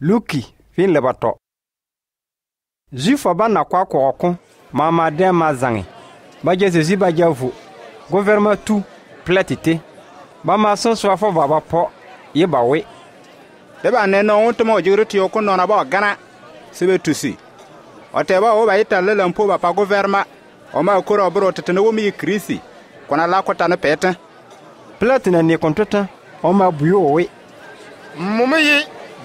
Luki fin lebato. Jufa ba na kwa kokon mama den mazangi. Ba jese ziba javu. Gouvernement tout platité. Ba ma son so afo baba po ye ba we. De ba ne no onto mo jiro ti okun no na ba gana sebe tusi. Oteba o ba ita lele mpo ba pa gouvernement o ma ko ro bro tete no mi krisi. Kona la kota no pete. Platine ne kontota o ma buyo we. Mumeyi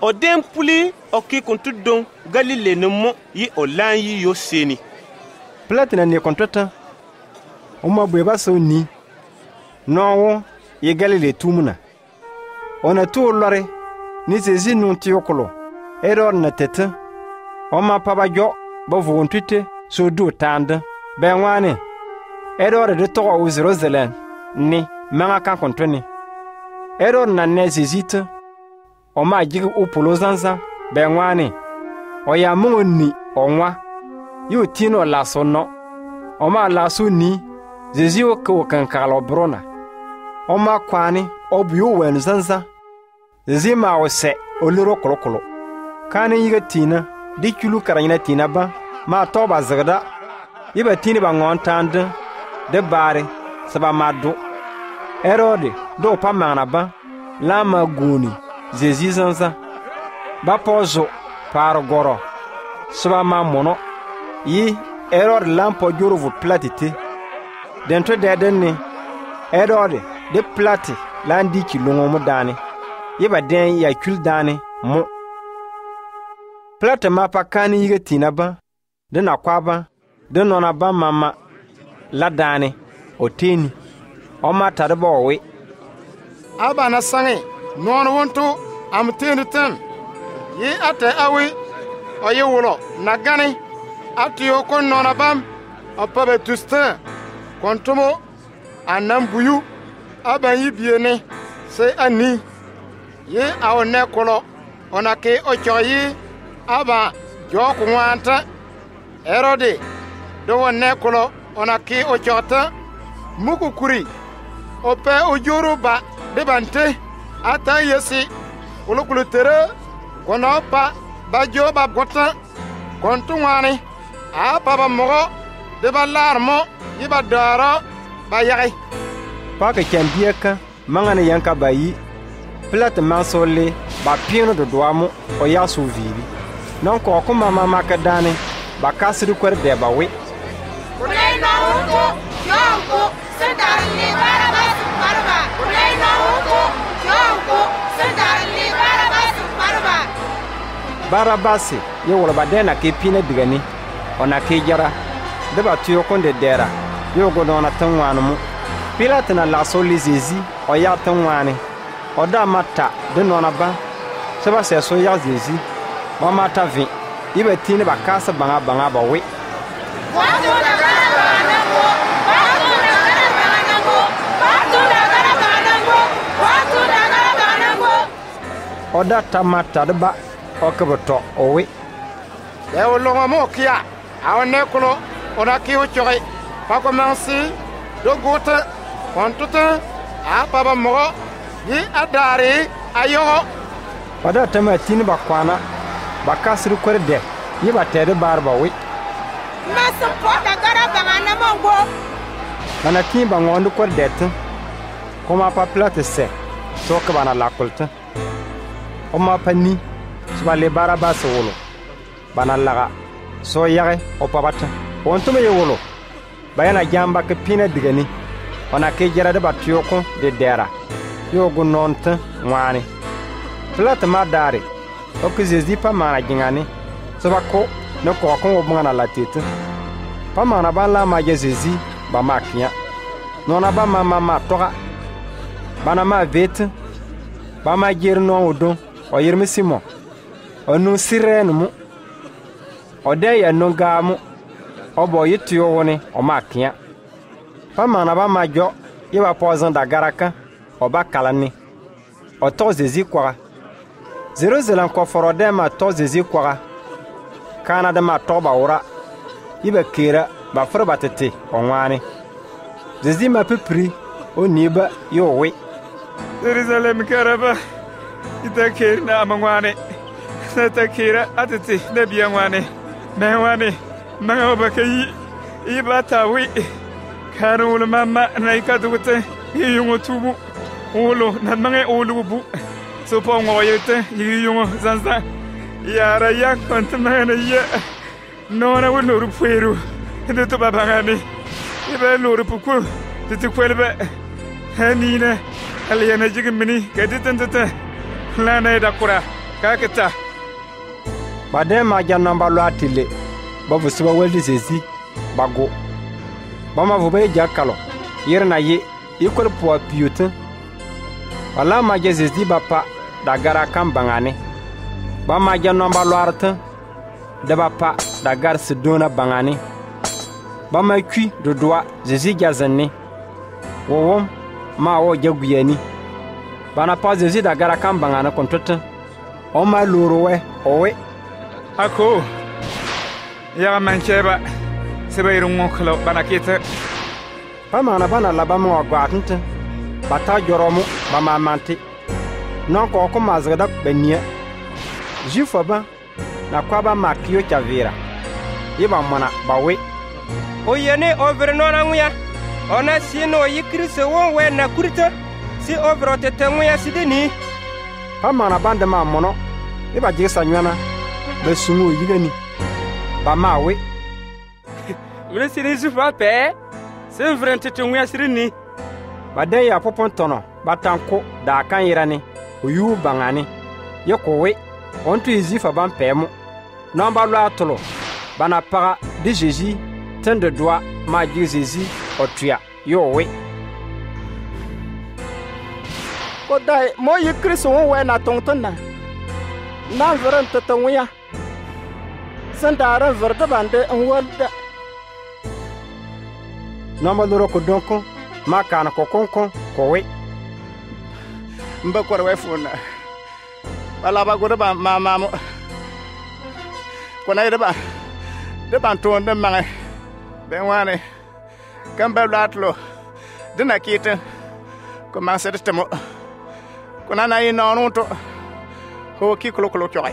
Odem puli oki kontu don galile nemo yi olan yi yo seni. Platina ne kontota uma bweba so ni nowo ye galile tumuna. Ona tu lore ni sezi nun tiokolo error na tete oma papa jo bo vontite so do tande benwane error de to o Jerusalem ni mama kan kontoni error na ne sezite Oma jigi upolo zanza, bengwani. Oya mungu ni, onwa. Yu tino laso no. Oma laso ni, zizi wake wakankalo brona. Oma kwani, obiyo wenu zanza. Zizi maose, oliro kolokolo. Kani yiga tina, dikulu karangina tina ba. Ma toba zagada. Yiba tini ba ngontande. De bari, saba madu. Erode, do pa mana ba. Lama guni. Zezi zanza bapozo par goro soba mamono yi error lampo joro vu platite dentro dedenne error de plati landi ki longomo dane yeba den ya kul dane mo plate mapa kani yigatina ba de na kwaba de nona ba mama la dane oteni o mata de bowe aba na sangi Non wonto am tenitan ye ate awi o ye wolo nagani ati okon nona bam apabe tustin kontomo anambuyu abanyi biene se ani ye awne kolo onake ochoyi aba jokunwanta erode do wonne kolo onake ochota mukukuri ope ojoruba debante Ata yesi ulukulu tere kono pa bajo ba gotan kontungani a papa mogo de balarmo iba dara bayai pa ke chambiaka mangana yanka bayi plate mansole ba pino do doamo o yasu vivi non ko ko mama makadane ba kasiru kwer de bawe ulai no ko yonko sedari ni baraba baraba ulai no ko Barabasi, ye wala badena ke pina digani, ona ke jara, deba tuyo konde dera, yo godo na tangwanu mu, Pilate na laso lizizi, oya tangwane, oda mata, de nona ba, seba seso ya zizi, ma mata vi, ibe tine ba kasa banga banga ba we. Oda tamata deba, Okaboto owe. They will long more kia. Our necolo, Oraki Uchoi, Pacomansi, Dogota, Pontuta, Apaba Moro, Ye Adari, Ayo. Oda Tamatin Bakwana, Bakasru Kurde, Yibated Barbawi. Master Porta Garabanamo. Manakin Bangondo Cordet, Coma Platese, Socabana Laculta, Oma Penny. Swale barabas wolo banalaga so yare opabata wontume yewolo bayana jamba ke pina digani ona ke jara de batiyoko de dera yogo nonta ngwani plata madare okizezi pa mana jingani sobako no ko ko bungana latete pa mana bala majezezi ba makia nona ba mama matoka bana ma vete ba majirno odo oyirmisimo Onu sirenmu Ode ya nungamu obo yitu yowone omakia. Pama naba majo iwa pozanda garaka oba kalani. Otoze zikwara. Zero zelan koforode ma toze zikwara. Kanada ma toba ora. Ibe kira ba frobatete onwani. Zezi ma pipri oniba yowe. Jerusalem karaba itakira na amangwane. Natakira atete nebiangwane. Mehwane mangobakayi ibatawi. Karul mama naikadute yiyungotubu. Olo nanmange olubu. Sopo ngoyete yiyungo zanza. Yara yakontamana ya. Nona wuluru pweru. Ndutu babangani. Ibe luru puku. Tutukwelbe. Hanina. Aliana Jigmini, get it into the Lana Dakura, Kakata. But then my young number latile, Bobuswa well disease, Bago. Bama Vube Jacalo, Yerna ye, equal poor pewter. Alla my Jesus di Bapa, Dagara Cambangane. Bama young number larta, the Bapa, Dagar Sedona Bangane. Bama qui, the doa, Zizigazane. Wom. Mao Jaguiani Banapaz is it a Garacambana contractor? Oh, my Lurue, Owe Ako Yamancheva Severum Banakita Pamanabana Labamo Gartent Bata Joromo, Bama Manti Nonco Mazada Benia Jufaba Nakwaba Makio Chavira Ibamana Bawe Oyene over Noramia. Ona si no yikrise wonwe na kurita si obro tetenwe ya sidini pamana bande mamono iba jisa nyana besumu yigani bamawe wona si rizu pape se vrente tenwe ya sidini bade ya popontono batanko da kan yirani uyu bangani yekowe onto izifa bampemo namba lwatolo bana para de jeji tende doa ma jizezi Otria, your way. But I more you Chris when I don't know. Now, Verantawea Sandara Vertabande and what Namaluroko Donko, Macana Coconco, Coe Mbakwefuna. Alaba Goraba, my mamma. When I deba the Bantu and the man, then one. Kamba latlo dina kita commencer de temo konana ina onto ho kiklo klo kyo ay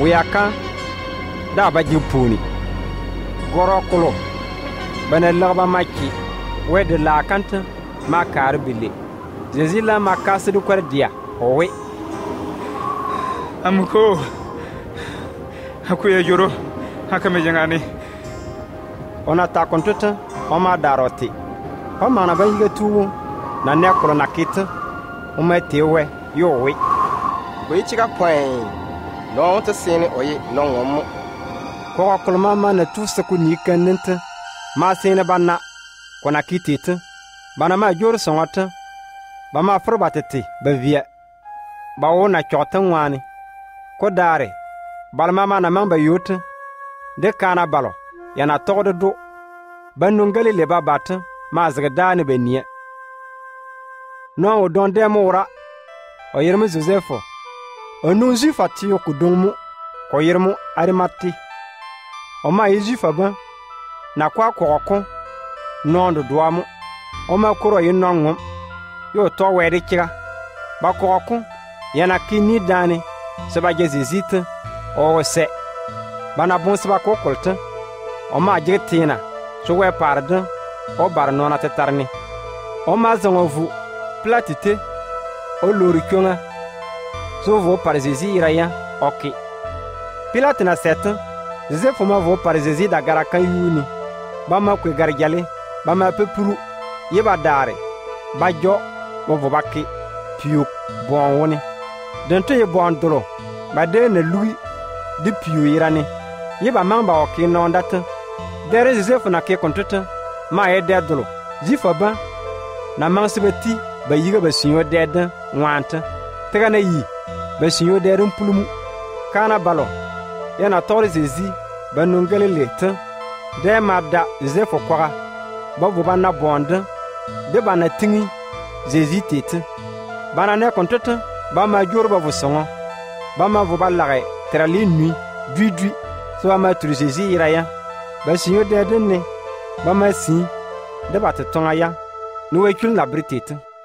Oyaka da bajipuni. Gorokolo. Benelaba maki. We de la kanta makaribile. Zezila makase du kwerdia. Owe. Amuko. Hakuye joro. Hakamejangani. Ona ta kontota oma daroti oma na bayiga tuwo na nekro nakita oma tewe yowe we chika point no to sene oyi no ngomo ko ko mama na tusa kunika nenta ma sene bana konakitete bana ma jor sonata ba ma frobatete ba via ba ona chota ngwani ko dare bal mama na mamba yote de kana balo Yana todo do Banungali leba batten Mazgadani Benia. No don demora O Yermo Josepho O nuzi fatio kudumu O Yermo Arimati O ma izifaban Na kwa korokon Non do duamo O ma koro yinongum Yo to wedikira Ba korokon Yana kini dani Seba jezizite O se Bana bon seba kokolta Oma jetina, so we pardon, or barnona tetarni. Oma zongovu, platite, o luricuna, so vo parziziraya, oki. Pilatina set, Zé fuma vo par Zezi da garakan yuni. Bama kwe garjale, bama pepuru, yeba dare, bajo, mavobaki, piu, bon woni. Dente ye bon dolo, bade ne lui, de piu irani. Yeba mamba oki non data. Dere Zé funa ke kontete, ma e de dolo. Zifa ban, na mansibeti, ba yiga ba sinyo deden, wanta. Tegane yi, ba sinyo deden pulumu, kana balo. Yana tori Zezi, ba nungele lete. De mada Zé fokwara, ba boba na bonde, de ba na tingi, Zezi tete. Ba na ne kontete, ba ma jor ba vosongon. Ba ma voba lare, terali nui, dui, so ba ma turi Zezi iraya. Ba sinyo deden ne, ba ma sin. Deba te tonga ya, nou ekul na britet.